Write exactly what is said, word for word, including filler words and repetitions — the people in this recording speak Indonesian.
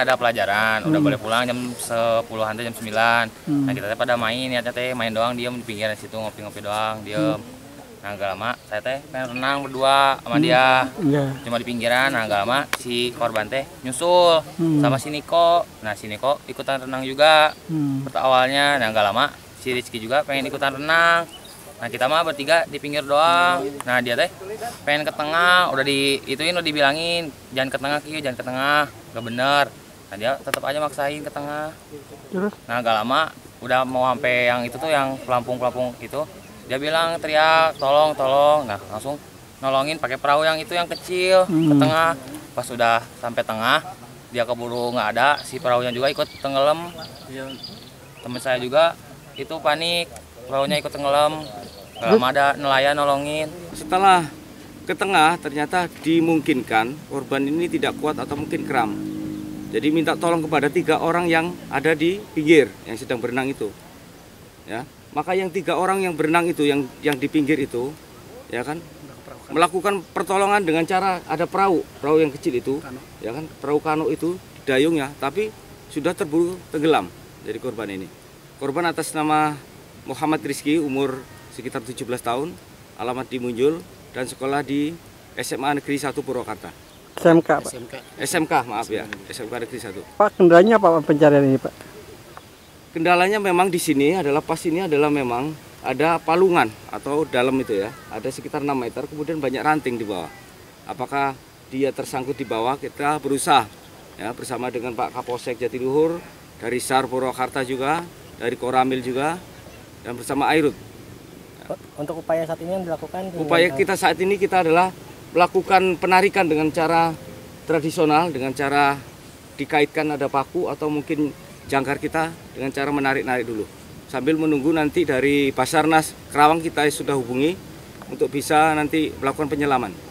nggak ada pelajaran, hmm. udah boleh pulang jam sepuluhan jam sembilan. Hmm. Nah, kita teh pada main, niatnya teh main doang, diem di pinggiran situ ngopi-ngopi doang, diem. Hmm. Nah, gak lama saya teh pengen renang berdua sama hmm. dia. Yeah. Cuma di pinggiran, nah gak lama si korban teh nyusul hmm. sama si Niko. Nah, si Niko ikutan renang juga. Hmm. Awalnya, nah gak lama si Rizky juga pengen ikutan renang. Nah, kita mah bertiga di pinggir doang. Nah, dia teh pengen ke tengah, udah diituin, udah dibilangin jangan ke tengah, Ki, jangan ke tengah, gak bener. Nah, dia tetap aja maksain ke tengah. Nah, gak lama udah mau sampai yang itu tuh, yang pelampung-pelampung itu, dia bilang teriak tolong tolong. Nah, langsung nolongin pakai perahu yang itu yang kecil hmm. ke tengah. Pas udah sampai tengah, dia keburu nggak ada, si perahunya juga ikut tenggelam. Temen saya juga itu panik, perahunya ikut tenggelam. Belum ada nelayan nolongin. Setelah ke tengah, ternyata dimungkinkan korban ini tidak kuat atau mungkin kram. Jadi minta tolong kepada tiga orang yang ada di pinggir yang sedang berenang itu. Ya, maka yang tiga orang yang berenang itu, yang yang di pinggir itu, ya kan, melakukan pertolongan dengan cara ada perahu, perahu yang kecil itu, ya kan, perahu kano itu dayungnya, tapi sudah terburu tenggelam dari korban ini. Korban atas nama Muhammad Rizky, umur sekitar tujuh belas tahun, alamat di Munjul, dan sekolah di S M A Negeri satu Purwakarta. S M K, Pak? S M K, S M K maaf S M K. Ya, S M K Negeri satu. Pak, kendalanya apa pencarian ini, Pak? Kendalanya memang di sini adalah, pas ini adalah memang ada palungan atau dalam itu ya, ada sekitar enam meter, kemudian banyak ranting di bawah. Apakah dia tersangkut di bawah, kita berusaha ya, bersama dengan Pak Kapolsek Jatiluhur, dari S A R Purwakarta juga, dari Koramil juga, dan bersama Airut. Untuk upaya saat ini yang dilakukan? Upaya kita saat ini kita adalah melakukan penarikan dengan cara tradisional, dengan cara dikaitkan ada paku atau mungkin jangkar kita dengan cara menarik-narik dulu. Sambil menunggu nanti dari Basarnas Karawang kita sudah hubungi untuk bisa nanti melakukan penyelaman.